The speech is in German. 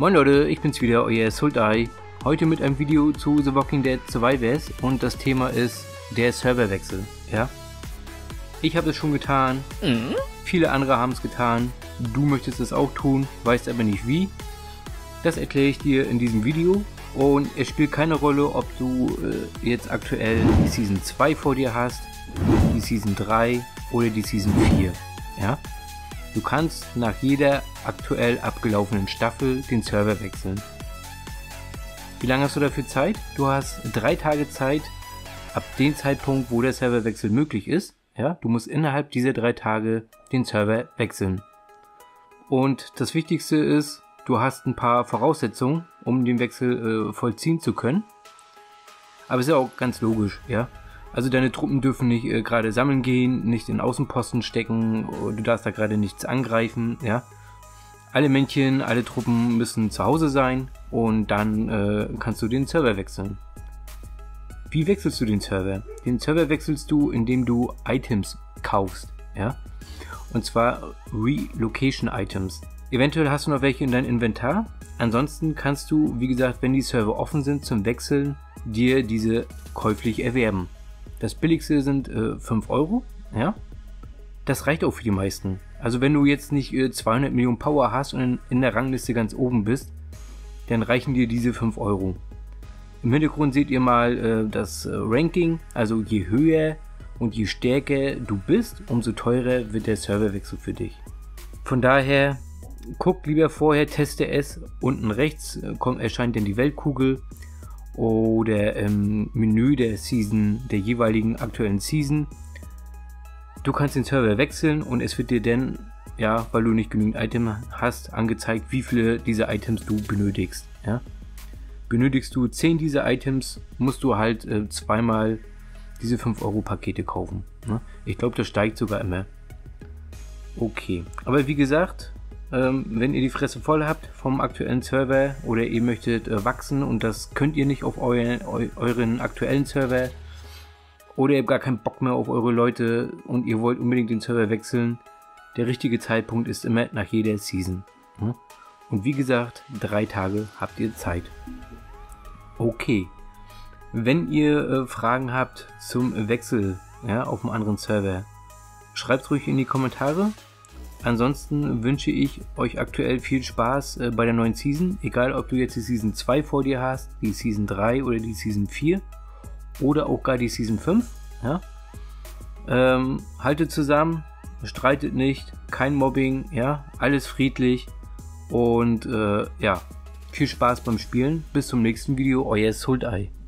Moin Leute, ich bin's wieder, euer Soldeye. Heute mit einem Video zu The Walking Dead Survivors und das Thema ist der Serverwechsel, ja? Ich habe es schon getan, viele andere haben es getan, du möchtest es auch tun, weißt aber nicht wie. Das erkläre ich dir in diesem Video und es spielt keine Rolle, ob du jetzt aktuell die Season 2 vor dir hast, die Season 3 oder die Season 4, ja? Du kannst nach jeder aktuell abgelaufenen Staffel den Server wechseln. Wie lange hast du dafür Zeit? Du hast 3 Tage Zeit, ab dem Zeitpunkt, wo der Serverwechsel möglich ist. Ja, du musst innerhalb dieser 3 Tage den Server wechseln. Und das Wichtigste ist, du hast ein paar Voraussetzungen, um den Wechsel vollziehen zu können. Aber ist ja auch ganz logisch, ja. Also deine Truppen dürfen nicht gerade sammeln gehen, nicht in Außenposten stecken, du darfst da gerade nichts angreifen, ja. Alle Männchen, alle Truppen müssen zu Hause sein und dann kannst du den Server wechseln. Wie wechselst du den Server? Den Server wechselst du, indem du Items kaufst, ja. Und zwar Relocation Items. Eventuell hast du noch welche in deinem Inventar. Ansonsten kannst du, wie gesagt, wenn die Server offen sind zum Wechseln, dir diese käuflich erwerben. Das billigste sind 5 Euro, ja. Das reicht auch für die meisten. Also wenn du jetzt nicht 200 Millionen Power hast und in der Rangliste ganz oben bist, dann reichen dir diese 5 Euro. Im Hintergrund seht ihr mal das Ranking, also je höher und je stärker du bist, umso teurer wird der Serverwechsel für dich. Von daher, guck lieber vorher, teste es. Unten rechts erscheint dann die Weltkugel. Oder im Menü der jeweiligen aktuellen Season. Du kannst den Server wechseln und es wird dir dann, ja, weil du nicht genügend Item hast, angezeigt, wie viele dieser Items du benötigst. Ja? Benötigst du 10 dieser Items, musst du halt zweimal diese 5-Euro-Pakete kaufen. Ne? Ich glaube, das steigt sogar immer. Okay, aber wie gesagt, wenn ihr die Fresse voll habt vom aktuellen Server oder ihr möchtet wachsen und das könnt ihr nicht auf euren aktuellen Server oder ihr habt gar keinen Bock mehr auf eure Leute und ihr wollt unbedingt den Server wechseln, der richtige Zeitpunkt ist immer nach jeder Season. Und wie gesagt, 3 Tage habt ihr Zeit. Okay, wenn ihr Fragen habt zum Wechsel, ja, auf einem anderen Server, schreibt ruhig in die Kommentare. Ansonsten wünsche ich euch aktuell viel Spaß bei der neuen Season, egal ob du jetzt die Season 2 vor dir hast, die Season 3 oder die Season 4 oder auch gar die Season 5. Ja? Haltet zusammen, streitet nicht, kein Mobbing, ja? Alles friedlich und ja, viel Spaß beim Spielen. Bis zum nächsten Video, euer Soldeye.